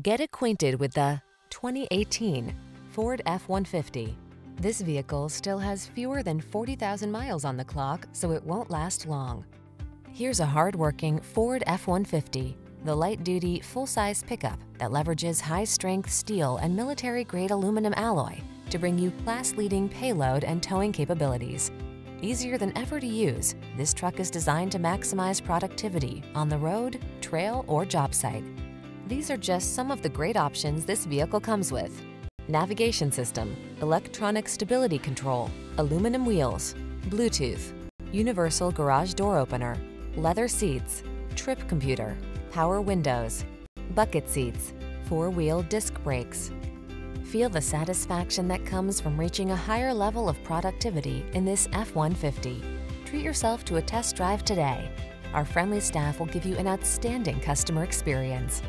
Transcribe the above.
Get acquainted with the 2018 Ford F-150. This vehicle still has fewer than 40,000 miles on the clock, so it won't last long. Here's a hard-working Ford F-150, the light-duty, full-size pickup that leverages high-strength steel and military-grade aluminum alloy to bring you class-leading payload and towing capabilities. Easier than ever to use, this truck is designed to maximize productivity on the road, trail, or job site. These are just some of the great options this vehicle comes with: navigation system, electronic stability control, aluminum wheels, Bluetooth, universal garage door opener, leather seats, trip computer, power windows, bucket seats, four-wheel disc brakes. Feel the satisfaction that comes from reaching a higher level of productivity in this F-150. Treat yourself to a test drive today. Our friendly staff will give you an outstanding customer experience.